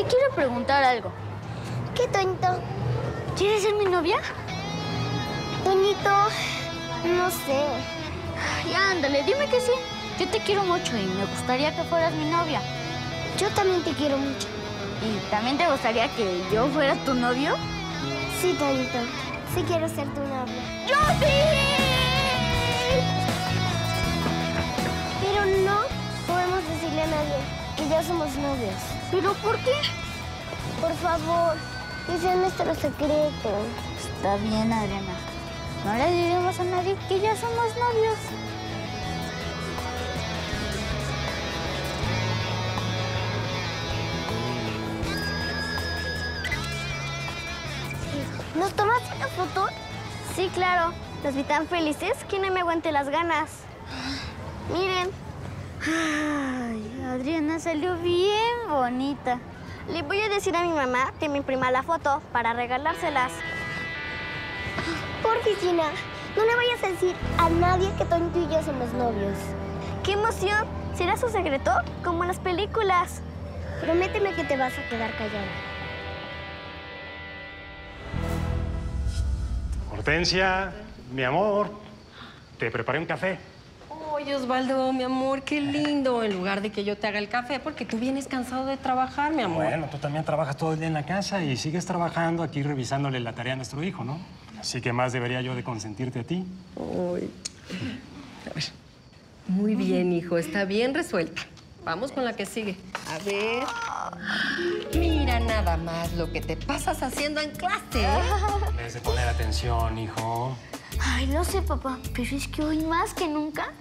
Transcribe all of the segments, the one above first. Te quiero preguntar algo. ¿Qué, Toñito? ¿Quieres ser mi novia? Toñito, no sé. Ay, ándale, dime que sí. Yo te quiero mucho y me gustaría que fueras mi novia. Yo también te quiero mucho. ¿Y también te gustaría que yo fuera tu novio? Sí, Toñito. Sí quiero ser tu novia. ¡Yo sí! Pero no podemos decirle a nadie que ya somos novios. ¿Pero por qué? Por favor, ese es nuestro secreto. Está bien, Adriana. No le diremos a nadie que ya somos novios. ¿Nos tomaste una foto? Sí, claro. Los vi tan felices que no me aguanté las ganas. Miren. Ay, Adriana salió bien bonita. Le voy a decir a mi mamá que me imprima la foto para regalárselas. Porfis, Gina, no le vayas a decir a nadie que Toñito y yo somos novios. ¡Qué emoción! ¿Será su secreto? Como en las películas. Prométeme que te vas a quedar callada. Hortensia, mi amor, te preparé un café. Oye, Osvaldo, mi amor, qué lindo. En lugar de que yo te haga el café, porque tú vienes cansado de trabajar, mi amor. Bueno, tú también trabajas todo el día en la casa y sigues trabajando aquí revisándole la tarea a nuestro hijo, ¿no? Así que más debería yo de consentirte a ti. Uy. A ver. Muy bien, hijo. Está bien resuelta. Vamos con la que sigue. A ver. Mira nada más lo que te pasas haciendo en clase. En vez de poner atención, hijo. Ay, no sé, papá, pero es que hoy más que nunca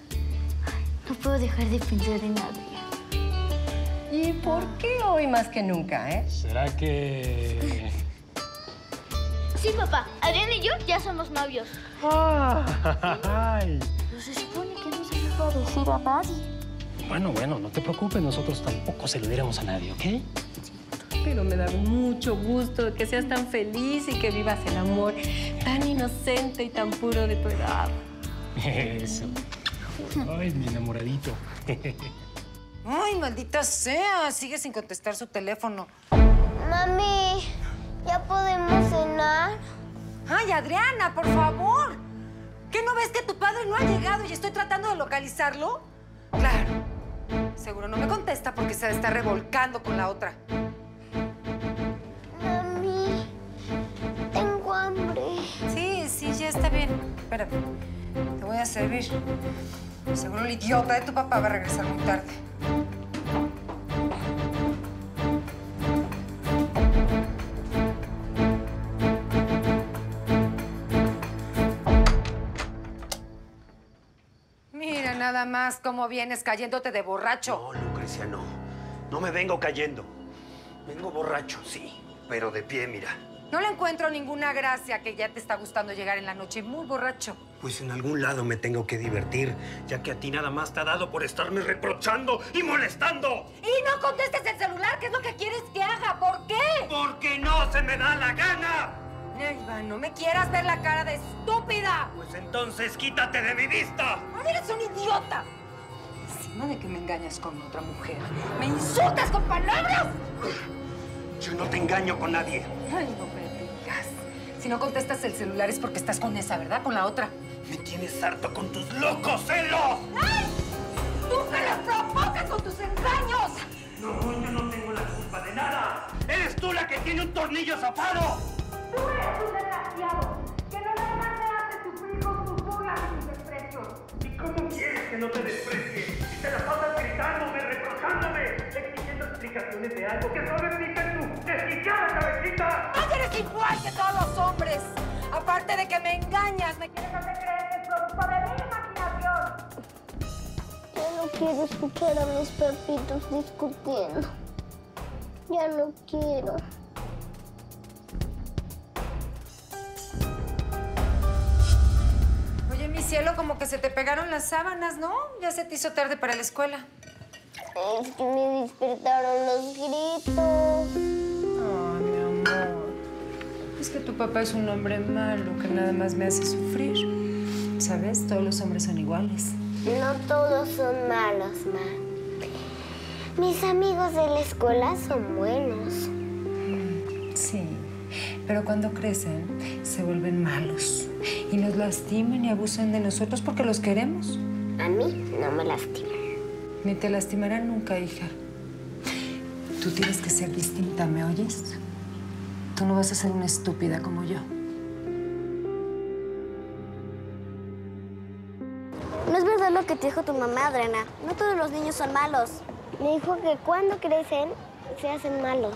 no puedo dejar de pensar en nada. ¿Y por qué hoy más que nunca, eh? ¿Será que...? Sí, papá. Adriana y yo ya somos novios. Ay. Pero se supone que no se lo iba a decir a nadie. Bueno, no te preocupes, nosotros tampoco se lo diremos a nadie, ¿ok? Pero me da mucho gusto que seas tan feliz y que vivas el amor tan inocente y tan puro de tu edad. Eso. Ay, mi enamoradito. Ay, maldita sea, sigue sin contestar su teléfono. Mami, ¿ya podemos cenar? Ay, Adriana, por favor. ¿Qué no ves que tu padre no ha llegado y estoy tratando de localizarlo? Claro. Seguro no me contesta porque se está revolcando con la otra. Mami, tengo hambre. Sí, ya está bien. Espérame, te voy a servir. Seguro el idiota de tu papá va a regresar muy tarde. Nada más, ¿cómo vienes cayéndote de borracho? No, Lucrecia, no. No me vengo cayendo. Vengo borracho, sí, pero de pie, mira. No le encuentro ninguna gracia que ya te está gustando llegar en la noche muy borracho. Pues en algún lado me tengo que divertir, ya que a ti nada más te ha dado por estarme reprochando y molestando. ¡Y no contestes el celular! ¿Qué es lo que quieres que haga? ¿Por qué? ¡Porque no se me da la gana! Iván, no me quieras ver la cara de estúpida. Pues entonces quítate de mi vista. Ahora eres un idiota. Encima de que me engañas con otra mujer, me insultas con palabras. Yo no te engaño con nadie. Ay, no me digas. Si no contestas el celular es porque estás con esa, ¿verdad? Con la otra. Me tienes harto con tus locos celos. ¡Ay! ¡Tú me los provocas con tus engaños! No, yo no tengo la culpa de nada. Eres tú la que tiene un tornillo zapado. ¡Tú eres un desgraciado! ¡Que no nada más te hace sufrir con tus burlas y tus desprecios! ¿Y cómo quieres que no te desprecie? Si te la pasas gritándome, reprochándome, exigiendo explicaciones de algo que no replicas tú, desquiciada cabecita. ¡No eres igual que todos los hombres! Aparte de que me engañas, me quieres hacer creer que es producto de mi imaginación. Ya no quiero escuchar a los papitos discutiendo. Ya no quiero. Cielo, como que se te pegaron las sábanas, ¿no? Ya se te hizo tarde para la escuela. Es que me despertaron los gritos. Ay, mi amor. Es que tu papá es un hombre malo que nada más me hace sufrir. ¿Sabes? Todos los hombres son iguales. No todos son malos, ma. Mis amigos de la escuela son buenos. Sí, pero cuando crecen se vuelven malos y nos lastiman y abusan de nosotros porque los queremos. A mí no me lastiman. Ni te lastimarán nunca, hija. Tú tienes que ser distinta, ¿me oyes? Tú no vas a ser una estúpida como yo. No es verdad lo que te dijo tu mamá, Adriana. No todos los niños son malos. Me dijo que cuando crecen, se hacen malos.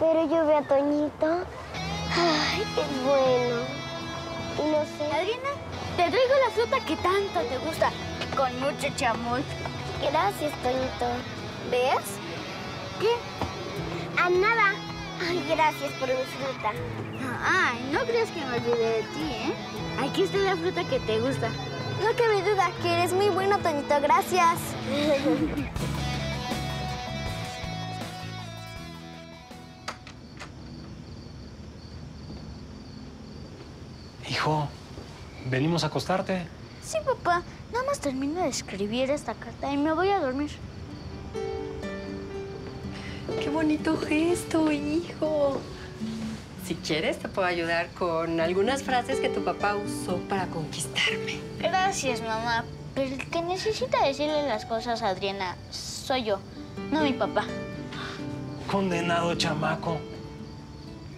Pero yo veo a Toñito. Ay, es bueno. Y no sé. Adriana, te traigo la fruta que tanto te gusta. Con mucho chamoy. Gracias, Toñito. ¿Ves? ¿Qué? A nada. Ay, gracias por mi fruta. Ay, no creas que me olvidé de ti, ¿eh? Aquí está la fruta que te gusta. No cabe duda que eres muy bueno, Toñito. Gracias. Hijo, venimos a acostarte. Sí, papá. Nada más termino de escribir esta carta y me voy a dormir. ¡Qué bonito gesto, hijo! Si quieres, te puedo ayudar con algunas frases que tu papá usó para conquistarme. Gracias, mamá. Pero el que necesita decirle las cosas a Adriana soy yo, no mi papá. Condenado chamaco.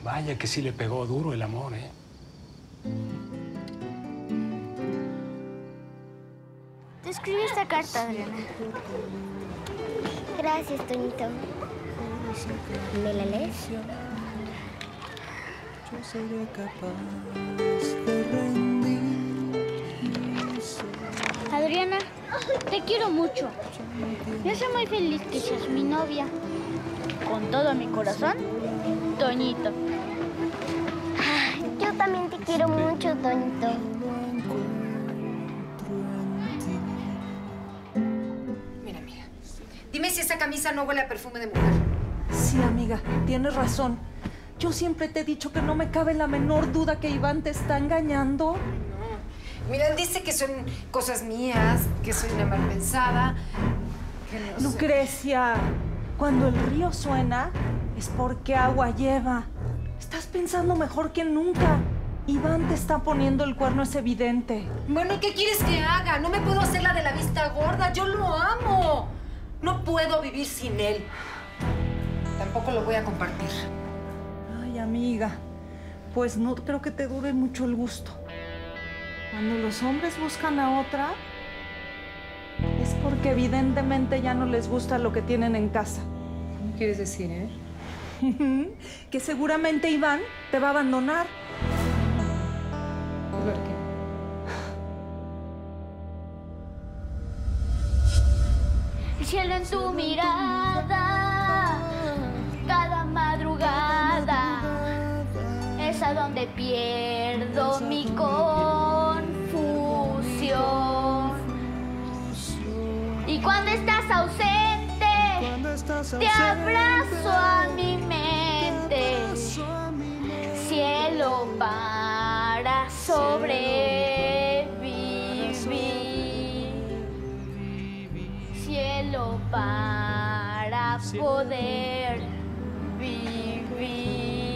Vaya que sí le pegó duro el amor, ¿eh? Te escribí esta carta, Adriana. Gracias, Toñito. ¿Me la lees? Yo seré capaz de rendir. Adriana, te quiero mucho. Me hace muy feliz que seas mi novia. Con todo mi corazón, Toñito. Ay, yo también te quiero mucho, Toñito. Mira, amiga, dime si esa camisa no huele a perfume de mujer. Sí, amiga, tienes razón. Yo siempre te he dicho que no me cabe la menor duda que Iván te está engañando. No. Mira, dice que son cosas mías, que soy una mal pensada. No Lucrecia, cuando el río suena es porque agua lleva. Estás pensando mejor que nunca. Iván te está poniendo el cuerno, es evidente. Bueno, ¿y qué quieres que haga? No me puedo hacer la de la vista gorda. Yo lo amo. No puedo vivir sin él. Tampoco lo voy a compartir. Amiga, pues no creo que te dure mucho el gusto. Cuando los hombres buscan a otra, es porque evidentemente ya no les gusta lo que tienen en casa. ¿Qué quieres decir, que seguramente Iván te va a abandonar. ¿Por qué? El cielo en tu mirada, cada madrugada. Es a donde pierdo mi confusión. Y cuando estás ausente, te abrazo a mi mente. Cielo para sobrevivir. Cielo para poder vivir.